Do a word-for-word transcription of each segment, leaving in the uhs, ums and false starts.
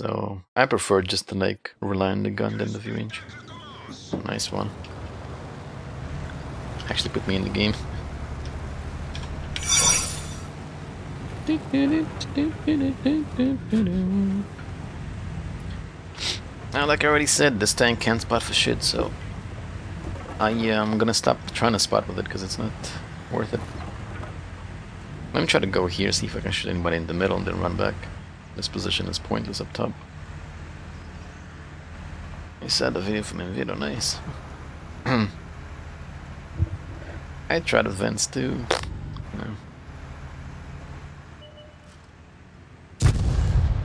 So I prefer just to like rely on the gun than the view range. Nice one. Actually put me in the game. Now, like I already said, this tank can't spot for shit, so I am um, gonna stop trying to spot with it because it's not worth it. Let me try to go here, see if I can shoot anybody in the middle and then run back. This position is pointless up top. You saw the video from Invido, nice. I tried the vents too. No.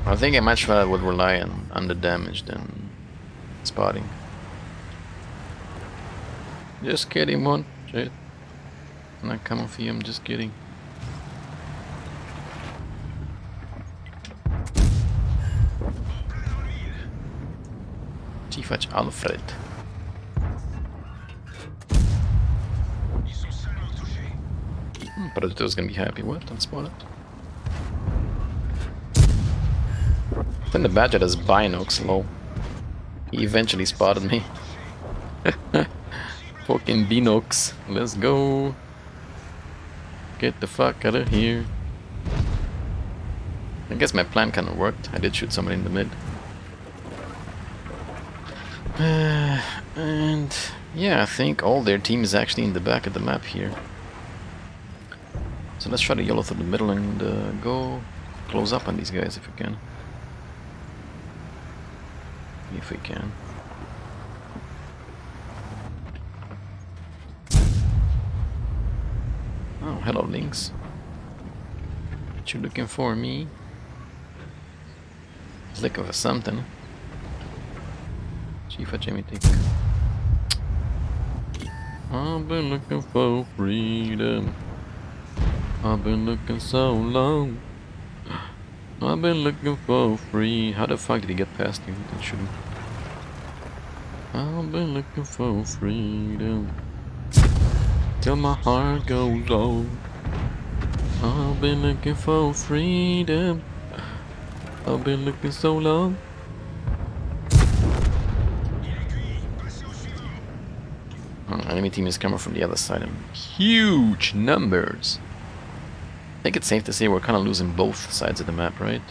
I think I much rather would rely on under damage than spotting. Just kidding, man. Shit. I'm not coming for you, I'm just kidding. Fetch Alfred. Hmm, Predator's gonna be happy. What? Don't spoil it. Then the Badger has Binocs, lol. He eventually spotted me. Fucking Binocs. Let's go. Get the fuck out of here. I guess my plan kinda worked. I did shoot somebody in the mid. Uh, and yeah, I think all their team is actually in the back of the map here. So let's try to yellow through the middle and uh, go close up on these guys if we can. If we can. Oh, hello Lynx. What you looking for, me? He's looking for something. Chief, I Jamie think. I've been looking for freedom. I've been looking so long. I've been looking for free. How the fuck did he get past you? Didn't shoot him. I've been looking for freedom till my heart goes low. I've been looking for freedom. I've been looking so long. Enemy team is coming from the other side in huge numbers. I think it's safe to say we're kind of losing both sides of the map, right?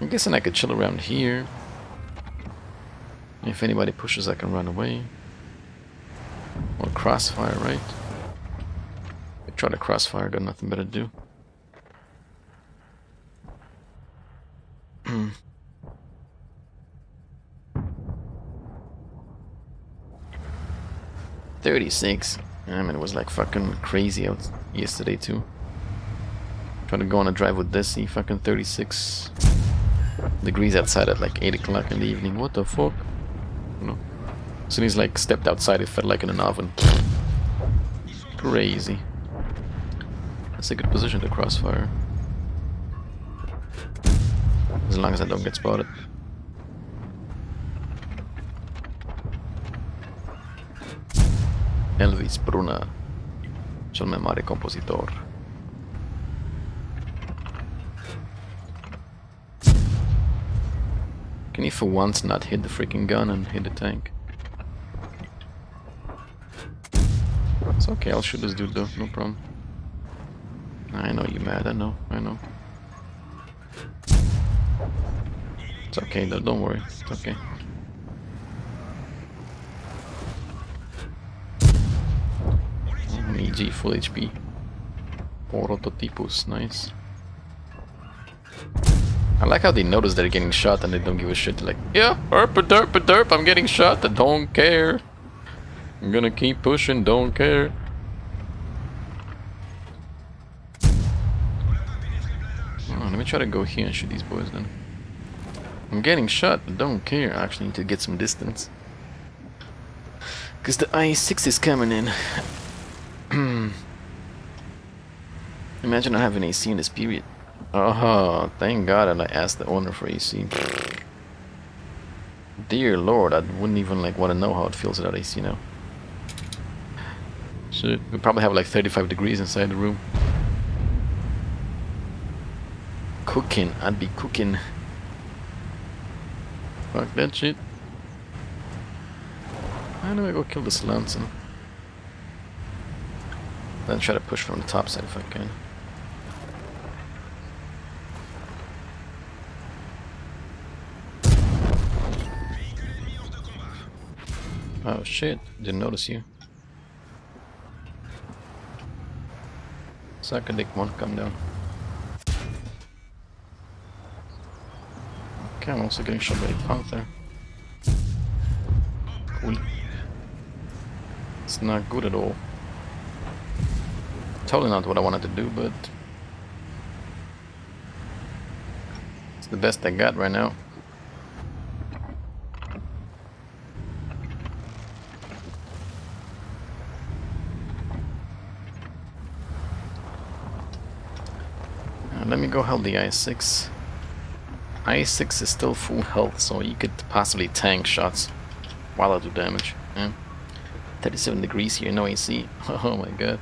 I'm guessing I could chill around here. If anybody pushes, I can run away. Or crossfire, right? I try to crossfire, got nothing better to do. thirty-six. I mean, it was like fucking crazy out yesterday too. Trying to go on a drive with this, see fucking thirty-six degrees outside at like eight o'clock in the evening. What the fuck? You know, as soon as like stepped outside, it felt like in an oven. Crazy. That's a good position to crossfire. As long as I don't get spotted. Elvis Bruna, cel mai mare compozitor. Can you for once not hit the freaking gun and hit the tank? It's okay, I'll shoot this dude though, no problem. I know you're mad, I know, I know. It's okay though, don't worry, it's okay. E G, full H P. Prototipus, nice. I like how they notice they're getting shot and they don't give a shit. Like, yeah, herp a derp a derp, I'm getting shot, I don't care. I'm gonna keep pushing, don't care. Oh, let me try to go here and shoot these boys then. I'm getting shot, I don't care. I actually need to get some distance. Because the i six is coming in. Imagine not having A C in this period. Oh, thank God that I asked the owner for A C. Dear Lord, I wouldn't even like want to know how it feels without A C now. Shit, we probably have like thirty-five degrees inside the room. cooking. I'd be cooking. Fuck that shit. Why do I go kill this lantern? Then try to push from the top side if I can. Oh shit, didn't notice you. Suck a dick, one, come down. Okay, I'm also getting shot by a panther. Cool. It's not good at all. Totally not what I wanted to do, but it's the best I got right now. Now, let me go help the i six. i six is still full health, so you could possibly tank shots while I do damage. Yeah. thirty-seven degrees here, no A C. Oh my god.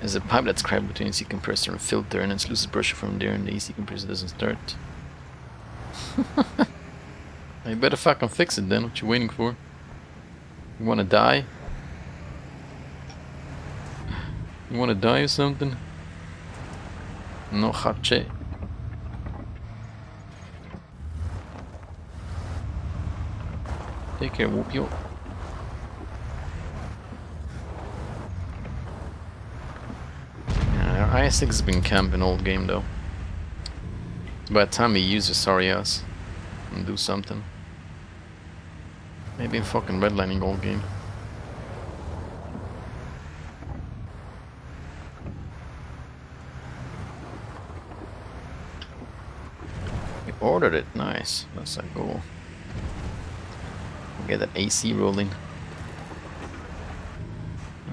There's a pipe that's cracked between A C compressor and filter, and it's loses pressure from there, and the A C compressor doesn't start. You better fucking fix it then, what you waiting for? You wanna die? You wanna die or something? No hache. Take care, whoop yo. i six has been camping all game though. By the time he uses sorry ass and do something. Maybe I'm fucking redlining all game. We ordered it, nice. That's a goal. Get that A C rolling.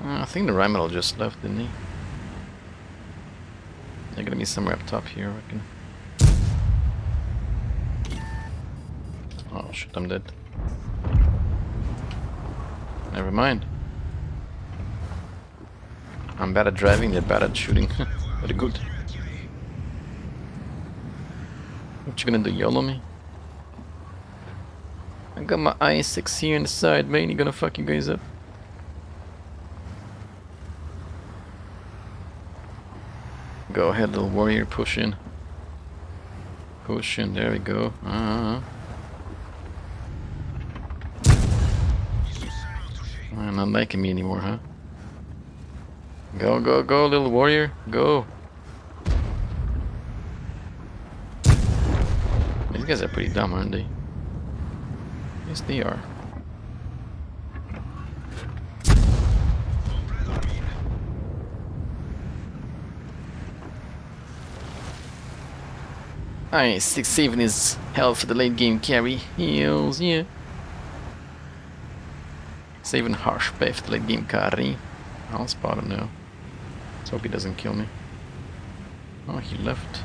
Uh, I think the Ramital just left, didn't he? They're gonna be somewhere up top here, I reckon. Oh shit, I'm dead. Never mind. I'm bad at driving, they're bad at shooting. Very good. What you gonna do, YOLO me? I got my i six here on the side, man, you gonna fuck you guys up. Go ahead, little warrior, push in. Push in, there we go. Uh-huh. You're not liking me anymore, huh? Go, go, go, little warrior, go. These guys are pretty dumb, aren't they? Yes, they are. i six saving his health for the late game carry. Heals, yeah. Saving harsh path for the late game carry. I'll spot him now. Let's hope he doesn't kill me. Oh, he left.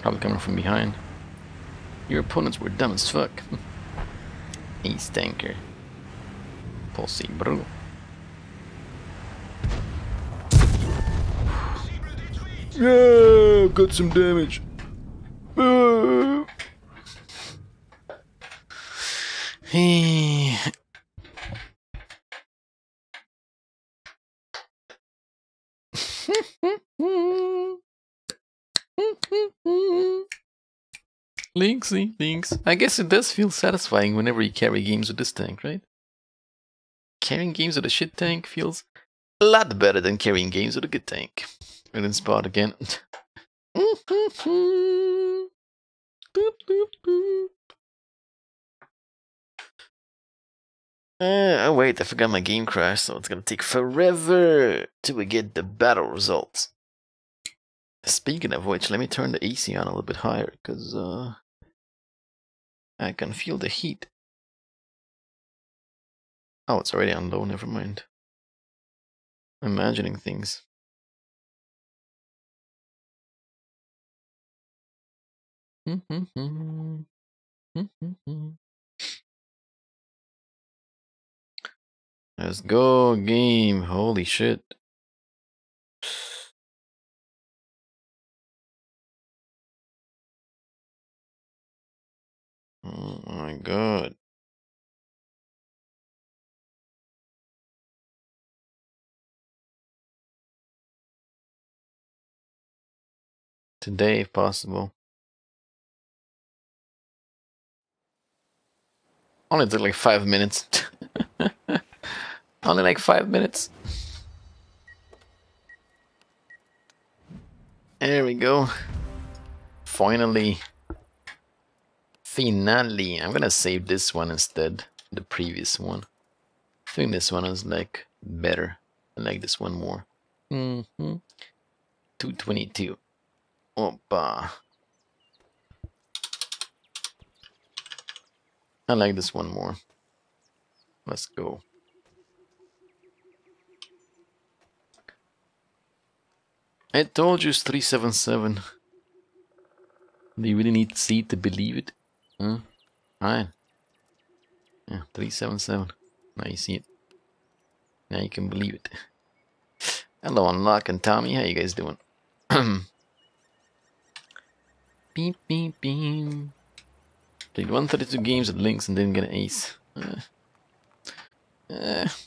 Probably coming from behind. Your opponents were dumb as fuck. Ace tanker. Pussy, bro. Yeah, got some damage. Uh. Hey. Linksy, Links. I guess it does feel satisfying whenever you carry games with this tank, right? Carrying games with a shit tank feels a lot better than carrying games with a good tank. And then spot again. Uh, oh wait, I forgot my game crash, so it's gonna take forever till we get the battle results. Speaking of which, let me turn the A C on a little bit higher, because uh, I can feel the heat. Oh, it's already on low, never mind. Imagining things. Mm-hmm-hmm. Mm-hmm-hmm. Let's go, game. Holy shit. Oh my God. Today, if possible. Only took like five minutes. Only like five minutes. There we go. Finally. Finally. I'm gonna save this one instead. The previous one. I think this one was like better. I like this one more. Mm-hmm. two twenty-two. Opa. I like this one more. Let's go. I told you it's three seven seven. Do you really need to see to believe it? Huh? Alright. Yeah, three seven seven. Now you see it. Now you can believe it. Hello, Unlock and Tommy. How you guys doing? Beep, beep, beep. Played one thirty-two games at Lynx and didn't get an ace. Uh, uh,